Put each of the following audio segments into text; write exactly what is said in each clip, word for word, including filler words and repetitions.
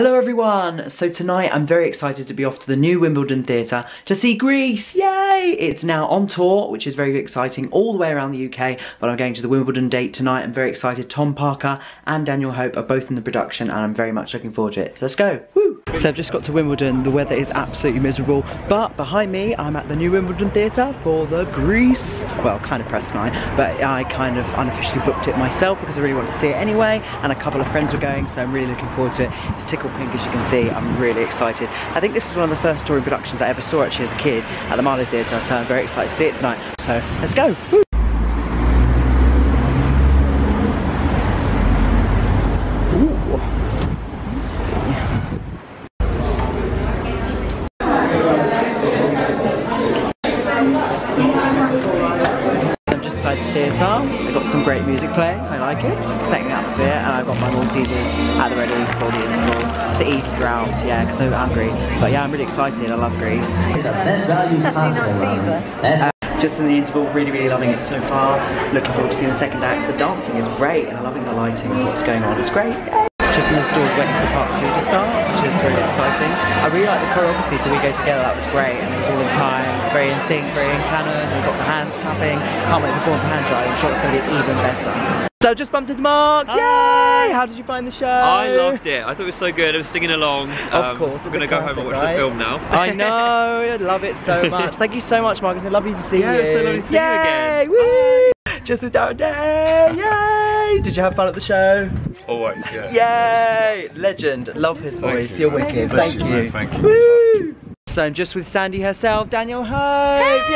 Hello everyone! So tonight I'm very excited to be off to the new Wimbledon Theatre to see Grease! Yay! It's now on tour, which is very exciting, all the way around the U K, but I'm going to the Wimbledon date tonight. I'm very excited. Tom Parker and Danielle Hope are both in the production and I'm very much looking forward to it. Let's go! Woo! So I've just got to Wimbledon. The weather is absolutely miserable, but behind me I'm at the new Wimbledon Theatre for the Grease, well, kind of press night, but I kind of unofficially booked it myself because I really wanted to see it anyway, and a couple of friends were going, so I'm really looking forward to it. It's tickled pink, as you can see. I'm really excited. I think this is one of the first touring productions I ever saw actually as a kid at the Marlowe Theatre, so I'm very excited to see it tonight. So let's go! Woo! They've got some great music playing, I like it. It's setting the atmosphere, and I've got my Maltesers at the ready for the interval to eat throughout, yeah, because I'm hungry. But yeah, I'm really excited, I love Grease. Uh, just in the interval, really, really loving it so far. Looking forward to seeing the second act. The dancing is great, and I'm loving the lighting and what's going on, it's great. Just in the stores waiting for part two to start, which is really exciting. I really like the choreography, so we go together, that was great, and it was all the time, it's very in sync, very in canon, there's lots of hands clapping, can't wait for Born to hand dry, I'm sure it's going to be even better. So I just bumped into Mark, hi. Yay! How did you find the show? I loved it, I thought it was so good, I was singing along. Of um, course, I'm going to go home and watch right? the film now. I know, I love it so much. Thank you so much Mark, it's lovely to see yeah, you. Yeah, it's so lovely to see Yay. you again. Woo! Just with Darren Day, yay! Did you have fun at the show? Always, yeah. Yay! Legend, love his voice, you. you're wicked, thank you. you. Thank you. Woo! So I'm just with Sandy herself, Danielle Hope, hey!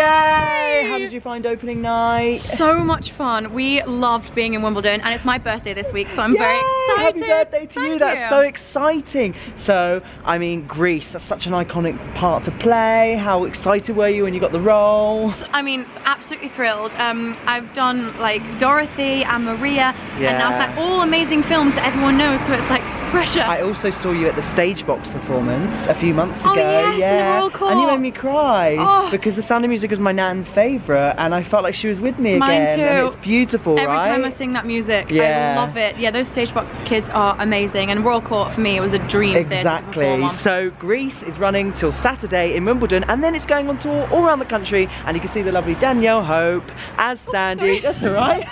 Yay! How did you find opening night? So much fun, we loved being in Wimbledon and it's my birthday this week so I'm yay! very excited. Happy birthday to Thank you, that's you. so exciting. So, I mean Grease, that's such an iconic part to play. How excited were you when you got the role? I mean, absolutely thrilled. Um, I've done like Dorothy and Maria yeah. and now it's like all amazing films that everyone knows, so it's like pressure. I also saw you at the Stage Box performance a few months ago. Oh, yes, yeah. in the Royal Court. And you made me cry oh. because The Sound of Music was my nan's favourite and I felt like she was with me Mine again. Too. And it's beautiful, Every right? Every time I sing that music, yeah. I love it. Yeah, those Stage Box kids are amazing and Royal Court for me, it was a dream Exactly. So Grease is running till Saturday in Wimbledon and then it's going on tour all around the country and you can see the lovely Danielle Hope as Sandy. Oh, that's all right.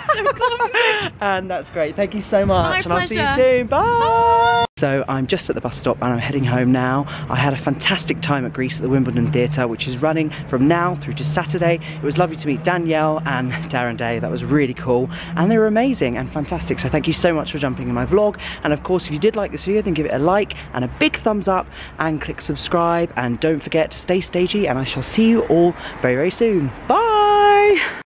And that's great. Thank you so much my and pleasure. I'll see you soon. Bye. Bye. So I'm just at the bus stop and I'm heading home now. I had a fantastic time at Grease at the Wimbledon Theatre, which is running from now through to Saturday. It was lovely to meet Danielle and Darren Day, that was really cool. And they were amazing and fantastic, so thank you so much for jumping in my vlog. And of course, if you did like this video, then give it a like and a big thumbs up and click subscribe. And don't forget to stay stagey and I shall see you all very, very soon. Bye!